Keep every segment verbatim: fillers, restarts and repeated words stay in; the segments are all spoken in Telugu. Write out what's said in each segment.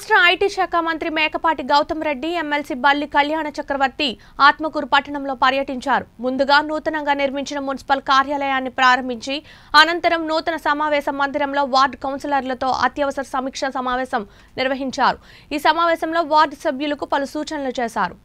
రాష్ట్ర ఐటీ శాఖ మంత్రి మేకపాటి గౌతమ్ రెడ్డి, ఎమ్మెల్సీ బల్లి కళ్యాణ చక్రవర్తి ఆత్మకూరు పట్టణంలో పర్యటించారు. ముందుగా నూతనంగా నిర్మించిన మున్సిపల్ కార్యాలయాన్ని ప్రారంభించి అనంతరం నూతన సమావేశ మందిరంలో వార్డ్ కౌన్సిలర్లతో అత్యవసర సమీక్ష సమావేశం నిర్వహించారు. ఈ సమావేశంలో వార్డు సభ్యులకు పలు సూచనలు చేశారు.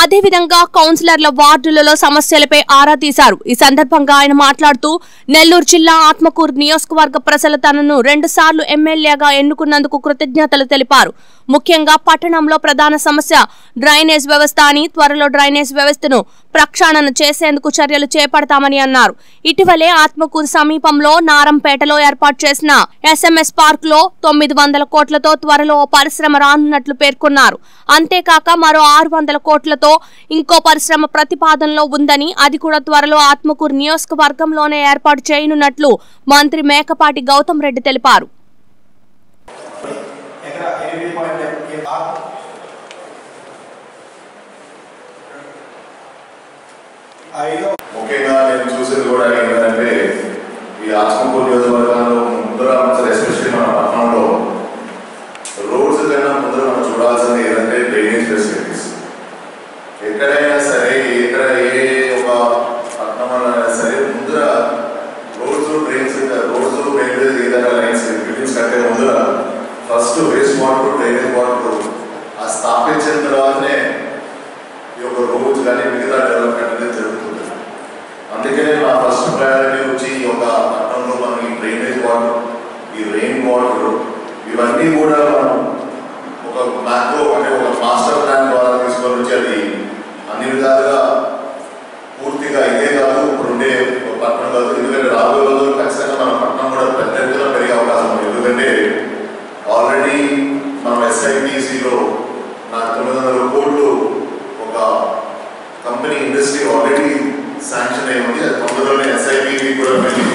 అదేవిధంగా కౌన్సిలర్ల వార్డులలో సమస్యలపై ఆరా తీశారు. ఈ సందర్భంగా ఆయన మాట్లాడుతూ, నెల్లూరు జిల్లా ఆత్మకూరు నియోజకవర్గ ప్రజలు తనను రెండుసార్లు ఎమ్మెల్యేగా ఎన్నుకున్నందుకు కృతజ్ఞతలు తెలిపారు. ముఖ్యంగా పట్టణంలో ప్రధాన సమస్య డ్రైనేజ్ వ్యవస్థ అని, త్వరలో డ్రైనేజ్ వ్యవస్థను ప్రక్షాళన చేసేందుకు చర్యలు చేపడతామని అన్నారు. ఇటీవలే ఆత్మకూరు సమీపంలో నారంపేటలో ఏర్పాటు చేసిన ఎస్ఎంఎస్ పార్క్ లో తొమ్మిది వందల కోట్లతో త్వరలో పరిశ్రమ రానున్నట్లు పేర్కొన్నారు. అంతేకాక మరో ఆరు వందల కోట్లతో ఇంకో పరిశ్రమ ప్రతిపాదనలో ఉందని, అది కూడా త్వరలో ఆత్మకూరు నియోజకవర్గంలోనే ఏర్పాటు చేయనున్నట్లు మంత్రి మేకపాటి గౌతమ్ రెడ్డి తెలిపారు. ముఖ్యంగా నేను చూసేది కూడా ఏంటంటే, ఈ ఆత్మకూరు నియోజకవర్గంలో ముందర ఎస్పెషల్లీ మన పట్టణంలో రోడ్స్ కన్నా ముందర మనం చూడాల్సింది ఏంటంటే డ్రైనేజ్ ఫెసిలిటీస్. ఎక్కడైనా సరే, ఎక్కడ ఏ ఒక పట్టణంలో సరే ముందర రోడ్స్ డ్రైన్స్ రోడ్స్ డ్రైనేజ్ ఏదైనా లైన్స్ బిల్డింగ్స్ కట్టే ముందర first waste water drainage water ఆ స్థాపించిన తర్వాతనే ఈ యొక్క రోడ్స్ కానీ మిగతా డెవలప్మెంట్ అనేది జరుగుతుంది. అందుకనే నా ఫస్ట్ ప్రయారిటీ వచ్చి ఈ యొక్క పట్టణంలో మనం ఈ డ్రైనేజ్ వాటర్, ఈ రెయిన్ వాటర్ ఇవన్నీ కూడా మనం ఒక మ్యాక్రో అంటే ఒక మాస్టర్ ప్లాన్ ద్వారా తీసుకొని వచ్చి అది అన్ని విధాలుగా పూర్తిగా ఇదే కాదు ఇప్పుడు ఉండే పట్టణం కాదు. ఎందుకంటే రాబోయే రోజులు ఖచ్చితంగా మన పట్టణం కూడా పెద్ద ఎత్తున పెరిగే అవకాశం ఉంది. ఎందుకంటే ఆల్రెడీ మనం ఎస్ఐపిసిలో నా తొమ్మిది వందల కోట్లు ఒక కంపెనీ ఇండస్ట్రీ ఆల్రెడీ శాంక్షన్ అయ్యింది. అది తొందరలోనే ఎస్ఐపి కూడా వెళ్ళి